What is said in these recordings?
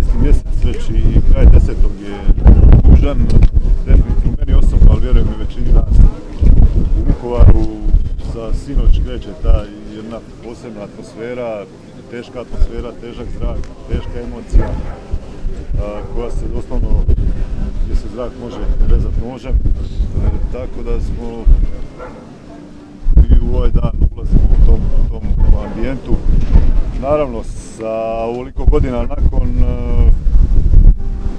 11. mjesec već i kraj 10. je tužan, definitivno meni osobno, ali vjerujem i većini nas. U Vukovaru sa sinoć kreće ta jedna posebna atmosfera, teška atmosfera, težak zrak, teška emocija koja se doslovno, gdje se zrak može rezati nožem, tako da smo i u ovaj dan ulazimo u tom ambijentu. Naravno, sa ovoliko godina nakon,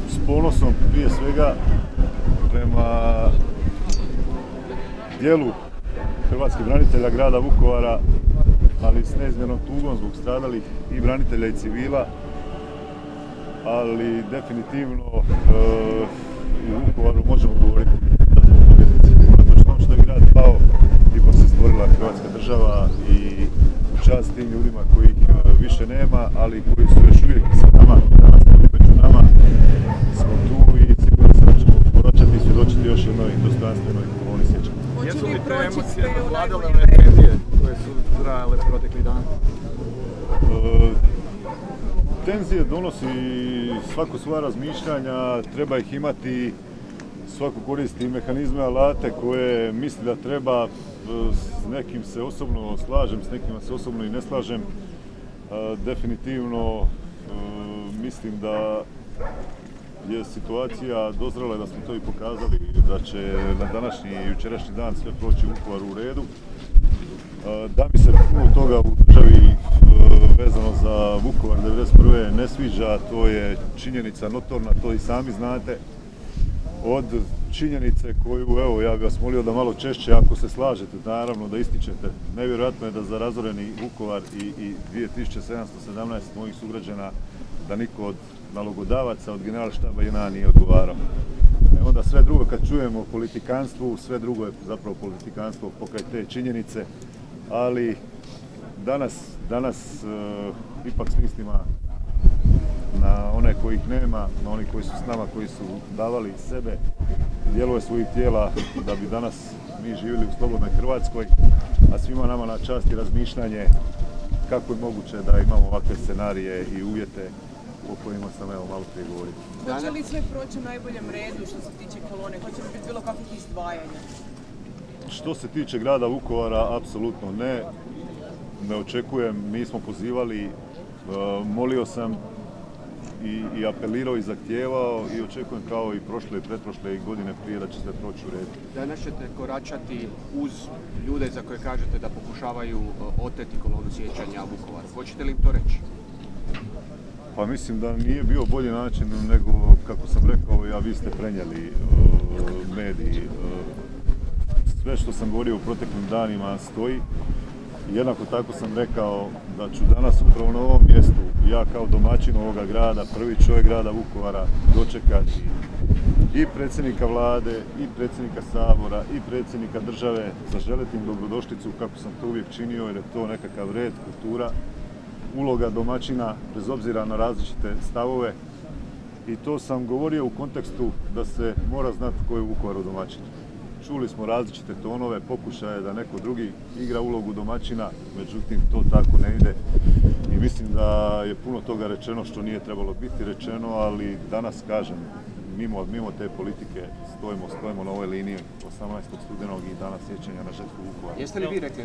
s ponosom prije svega prema dijelu hrvatskih branitelja grada Vukovara, ali s neizmjernom tugom zbog stradalih i branitelja i civila, ali definitivno u Vukovaru možemo govoriti da smo pobjednici, unatoč tom što je grad pao, ipak se stvorila Hrvatska država i čast tim ljudima kojih više nema, ali koji su još uvijek sa nama, danas među nama, smo tu i sigurno se možemo povraćati i svjedočiti još jednoj dostojanstvenoj koloni sjećanja. Jesu li te emocije nadvladale one tenzije koje su trajale protekli dan? Tenzije donosi svako svoja razmišljanja, treba ih imati, svako koristi mehanizme, alate koje misli da treba, s nekim se osobno slažem, s nekima se osobno i ne slažem. Definitivno mislim da je situacija dozrela, da smo to i pokazali, da će na današnji i jučerašnji dan sve proći u Vukovaru u redu. Da mi se puno toga u državi vezano za Vukovar 1991. ne sviđa, to je činjenica notorna, to i sami znate. Od činjenice koju, evo, ja bih vas molio da malo češće, ako se slažete, naravno da ističete. Nevjerojatno je da za razoreni Vukovar i 2717 mojih sugrađana, da niko od nalogodavaca, od generalštaba JNA nije odgovarao. E onda sve drugo, kad čujemo o politikanstvu, sve drugo je zapravo politikanstvo pokraj te činjenice, ali danas ipak s mislima na one kojih nema, na oni koji su s nama, koji su davali sebe, dijelove svojih tijela, da bi danas mi živjeli u slobodnoj Hrvatskoj, a svima nama na čast i razmišljanje kako je moguće da imamo ovakve scenarije i uvjete o kojima sam evo malo prije govorio. Hoće li sve proći u najboljem redu što se tiče kolone? Hoće li biti bilo kakvih izdvajanja? Što se tiče grada Vukovara, apsolutno ne. Ne očekujem, nismo pozivali, molio sam i apelirao i zahtijevao i očekujem kao i prošle i pretprošle godine prije da će se proći u redu. Danas ćete koračati uz ljude za koje kažete da pokušavaju oteti kolonu sjećanja Vukovaru. Hoćete li im to reći? Pa mislim da nije bio bolji način nego, kako sam rekao, ja vi ste prenijeli mediji. Sve što sam govorio u proteklim danima stoji. Jednako tako sam rekao da ću danas upravo na ovom mjestu, ja kao domaćin ovoga grada, prvi čovjek grada Vukovara, dočekati i predsjednika vlade, i predsjednika sabora, i predsjednika države, zaželiti im dobrodošlicu kako sam to uvijek činio, jer je to nekakav red, kultura, uloga domaćina, bez obzira na različite stavove. I to sam govorio u kontekstu da se mora znati ko je u Vukovaru domaćin. Čuli smo različite tonove, pokušaje da neko drugi igra ulogu domaćina, međutim to tako ne ide i mislim da je puno toga rečeno što nije trebalo biti rečeno, ali danas kažem, mimo te politike stojimo na ovoj liniji 18. studenog i dana sjećanja na žrtvu Vukovara.